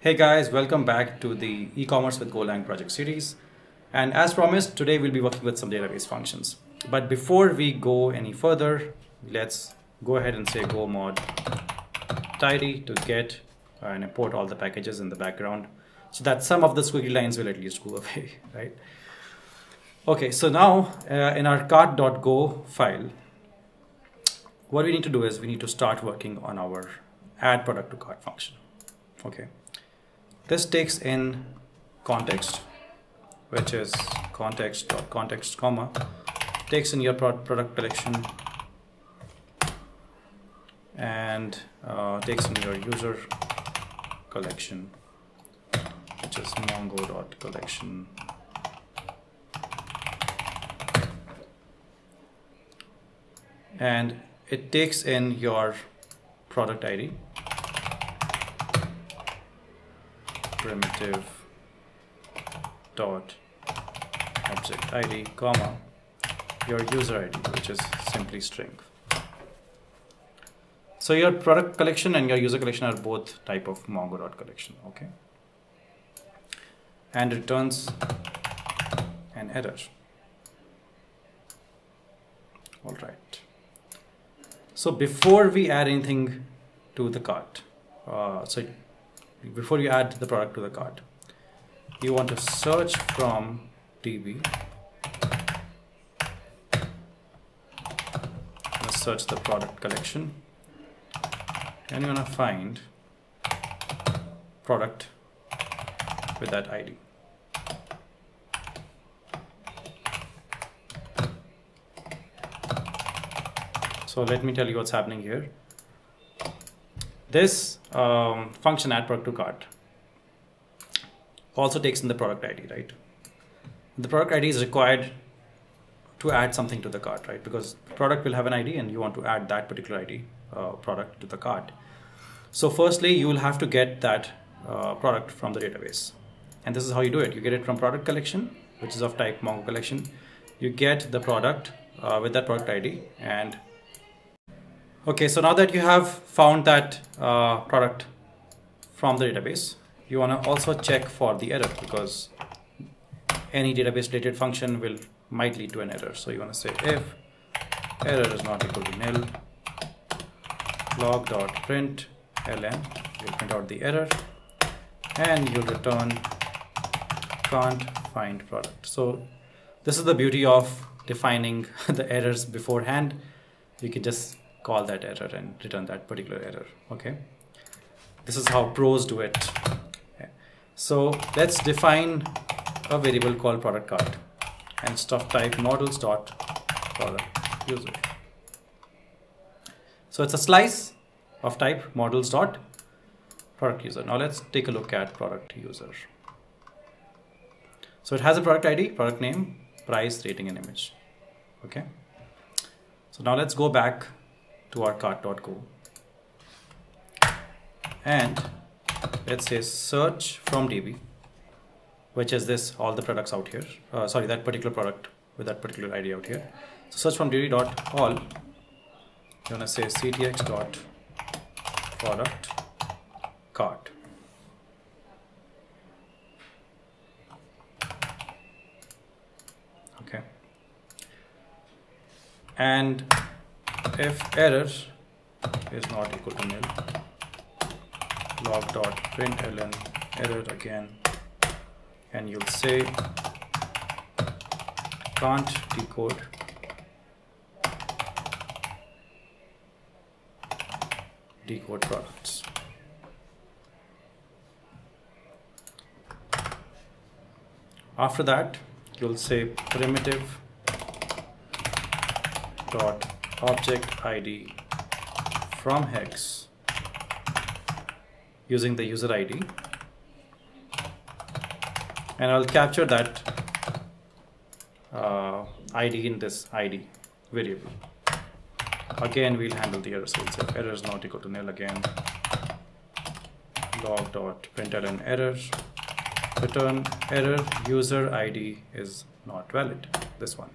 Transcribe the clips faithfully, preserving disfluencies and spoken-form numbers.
Hey guys, welcome back to the e-commerce with Golang project series. And as promised, today we'll be working with some database functions. But before we go any further, let's go ahead and say go mod tidy to get and import all the packages in the background so that some of the squiggly lines will at least go away, right? Okay, so now uh, in our cart dot go file, what we need to do is we need to start working on our add product to cart function, okay? This takes in context, which is context.context, comma, takes in your product collection and uh, takes in your user collection, which is mongo.collection. And it takes in your product I D. Primitive dot object I D, comma, your user I D, which is simply string. So your product collection and your user collection are both type of mongo.collection, okay? And returns an error. All right. So before we add anything to the cart, uh, so before you add the product to the cart, you want to search from D B. Let's search the product collection. And you're going to find product with that I D. So let me tell you what's happening here. This um, function add product to cart also takes in the product I D, right? The product I D is required to add something to the cart, right? Because product will have an I D and you want to add that particular I D uh, product to the cart. So firstly, you will have to get that uh, product from the database. And this is how you do it. You get it from product collection, which is of type Mongo collection. You get the product uh, with that product I D. And okay, so now that you have found that uh, product from the database, you want to also check for the error, because any database related function will might lead to an error. So you want to say if error is not equal to nil, log.print ln, you'll print out the error and you'll return can't find product. So this is the beauty of defining the errors beforehand. You can just call that error and return that particular error, okay? This is how pros do it. Okay. So let's define a variable called product cart and stuff type models dot product user. So it's a slice of type models dot product user. Now let's take a look at product user. So it has a product I D, product name, price, rating, and image, okay? So now let's go back to our cart dot go and let's say search from D B, which is this all the products out here, uh, sorry, that particular product with that particular I D out here. So search from D B dot all, you want to say ctx.productCart. Okay, and if error is not equal to nil, log.println error again, and you'll say can't decode decode products. After that, you'll say primitive dot object I D from hex using the user I D, and I'll capture that uh, I D in this I D variable. Again, we'll handle the error, so we'll say error is not equal to nil again, log dot println error, return error user I D is not valid, this one.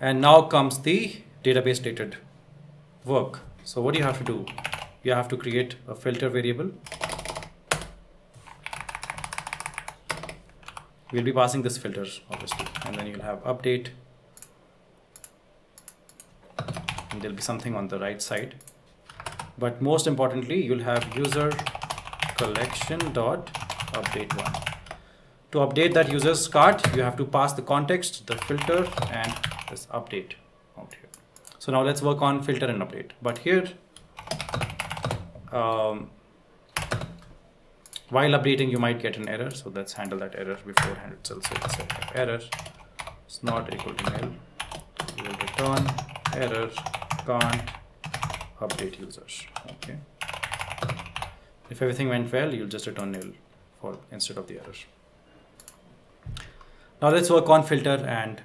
And now comes the database related work. So what do you have to do you have to create a filter variable. We'll be passing this filter obviously, and then you'll have update, and there'll be something on the right side. But most importantly, you'll have user collection dot update one. To update that user's cart, you have to pass the context, the filter, and this update out here. So now let's work on filter and update. But here, um, while updating, you might get an error. So let's handle that error beforehand itself. So let's say error is not equal to nil. We will return error can't update users. Okay. If everything went well, you'll just return nil for instead of the error. Now let's work on filter and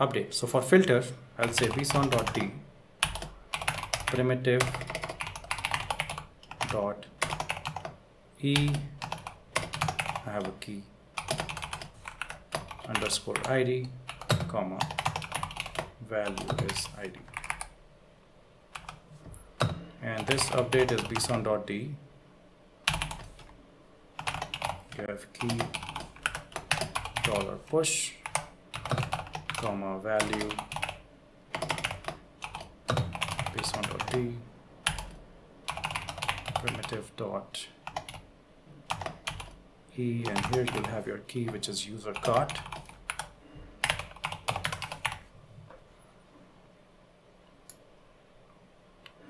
update. So for filter, I'll say bson.d primitive dot e, I have a key, underscore id, comma, value is id. And this update is bson.d. You have key dollar push, comma, value, bson.d, primitive dot e, and here you'll have your key, which is user cart.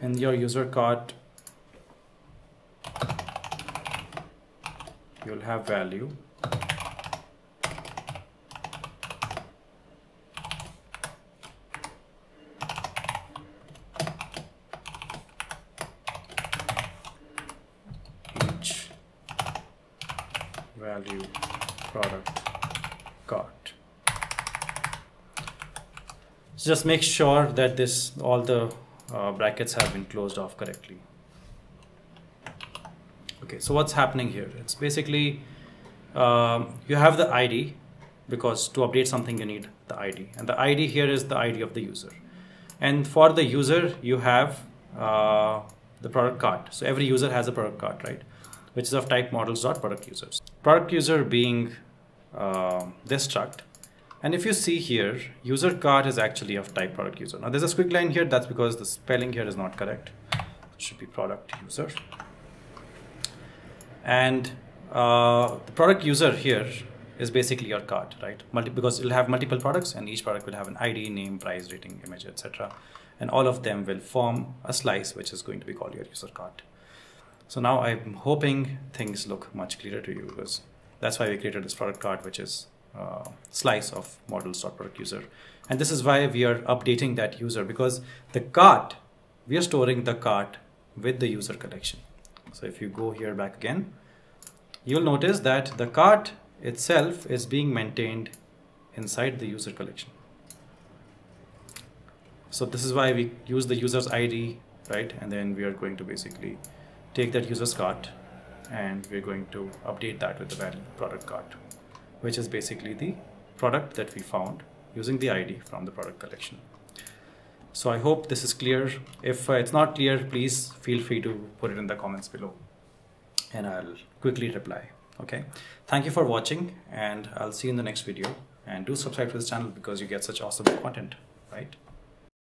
And your user cart, you'll have value. Value product cart. So just make sure that this all the uh, brackets have been closed off correctly. Okay, so what's happening here? It's basically um, you have the I D, because to update something you need the I D, and the I D here is the I D of the user. And for the user, you have uh, the product cart. So every user has a product cart, right? Which is of type models dot product users. Product user being uh, this struct, and if you see here, user cart is actually of type product user. Now there's a squiggly line here. That's because the spelling here is not correct. It should be product user. And uh, the product user here is basically your cart, right? Multi because it'll have multiple products, and each product will have an I D, name, price, rating, image, et cetera. And all of them will form a slice, which is going to be called your user cart. So now I'm hoping things look much clearer to you, because that's why we created this product cart, which is a slice of models.product user. And this is why we are updating that user, because the cart, we are storing the cart with the user collection. So if you go here back again, you'll notice that the cart itself is being maintained inside the user collection. So this is why we use the user's I D, right? And then we are going to basically take that user's cart, and we're going to update that with the value product cart, which is basically the product that we found using the I D from the product collection. So I hope this is clear. If uh, it's not clear, please feel free to put it in the comments below, and I'll quickly reply. Okay. Thank you for watching, and I'll see you in the next video. And do subscribe to this channel, because you get such awesome content, right?